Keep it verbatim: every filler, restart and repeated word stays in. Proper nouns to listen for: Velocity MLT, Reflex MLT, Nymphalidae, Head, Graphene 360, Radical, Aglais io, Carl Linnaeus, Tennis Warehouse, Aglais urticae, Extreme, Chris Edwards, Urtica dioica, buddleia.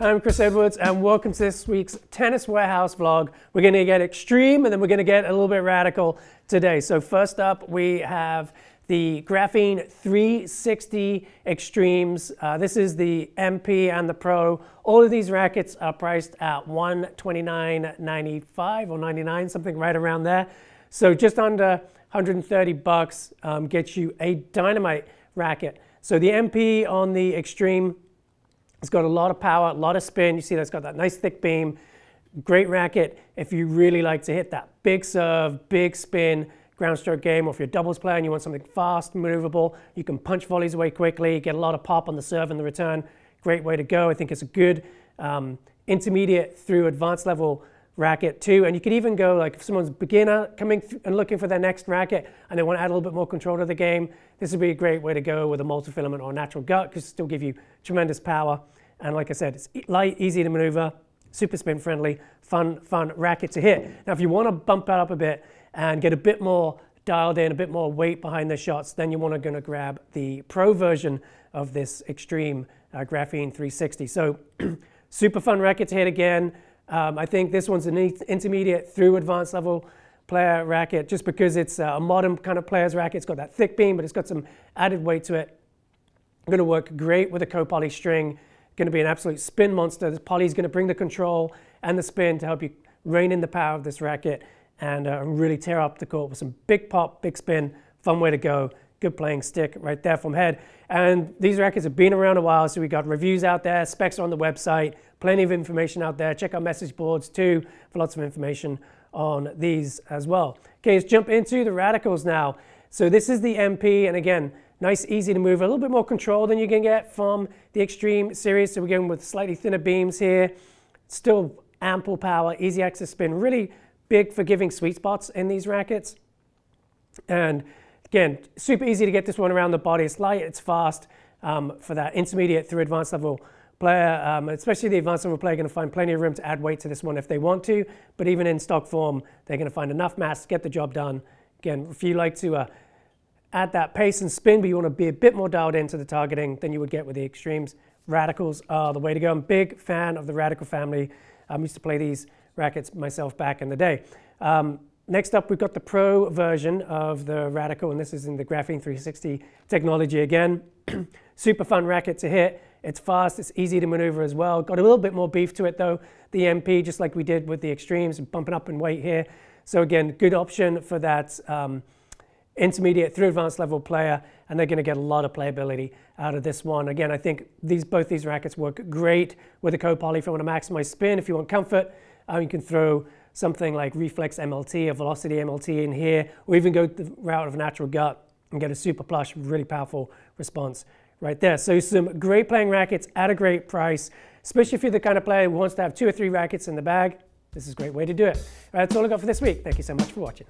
I'm Chris Edwards and welcome to this week's Tennis Warehouse vlog. We're going to get extreme and then we're going to get a little bit radical today. So first up we have the Graphene three sixty Extremes. Uh, this is the M P and the Pro. All of these rackets are priced at one twenty-nine ninety-five or ninety-nine, something right around there. So just under one hundred thirty bucks um, gets you a dynamite racket. So the M P on the Extreme, it's got a lot of power, a lot of spin. You see that's got that nice thick beam. Great racket if you really like to hit that big serve, big spin, ground stroke game, or if you're doubles player and you want something fast, maneuverable, you can punch volleys away quickly, get a lot of pop on the serve and the return. Great way to go. I think it's a good um, intermediate through advanced level racket too. And you could even go, like if someone's beginner coming and looking for their next racket and they want to add a little bit more control to the game, this would be a great way to go with a multi-filament or natural gut, because it still give you tremendous power. And like I said, it's light, easy to maneuver, super spin friendly, fun, fun racket to hit. Now, if you want to bump that up a bit and get a bit more dialed in, a bit more weight behind the shots, then you want to going to grab the Pro version of this Extreme uh, Graphene three sixty. So super fun racket to hit again. Um, I think this one's an intermediate through advanced level player racket, just because it's a modern kind of player's racket. It's got that thick beam, but it's got some added weight to it. Going to work great with a co-poly string. Going to be an absolute spin monster. This poly is going to bring the control and the spin to help you rein in the power of this racket and uh, really tear up the court with some big pop, big spin. Fun way to go. Good playing stick right there from Head. And these rackets have been around a while, so we got reviews out there, specs are on the website, plenty of information out there. Check our message boards too for lots of information on these as well. Okay, let's jump into the Radicals now. So this is the M P, and again, nice, easy to move, a little bit more control than you can get from the Extreme series. So we're going with slightly thinner beams here, still ample power, easy access spin, really big forgiving sweet spots in these rackets. And again, super easy to get this one around the body. It's light, it's fast um, for that intermediate through advanced level player. Um, especially the advanced level player are going to find plenty of room to add weight to this one if they want to. But even in stock form, they're going to find enough mass to get the job done. Again, if you like to uh, add that pace and spin, but you want to be a bit more dialed into the targeting than you would get with the Extremes, Radicals are the way to go. I'm a big fan of the Radical family. I um, used to play these rackets myself back in the day. Um, Next up, we've got the Pro version of the Radical, and this is in the Graphene three sixty technology again. Super fun racket to hit. It's fast, it's easy to maneuver as well. Got a little bit more beef to it though, the M P, just like we did with the Extremes, bumping up in weight here. So again, good option for that um, intermediate through advanced level player, and they're going to get a lot of playability out of this one. Again, I think these both these rackets work great with a co-poly if you want to maximize spin, if you want comfort. Um, you can throw something like Reflex M L T or Velocity M L T in here, or even go the route of natural gut and get a super plush, really powerful response right there. So some great playing rackets at a great price, especially if you're the kind of player who wants to have two or three rackets in the bag. This is a great way to do it. All right, that's all I got for this week. Thank you so much for watching.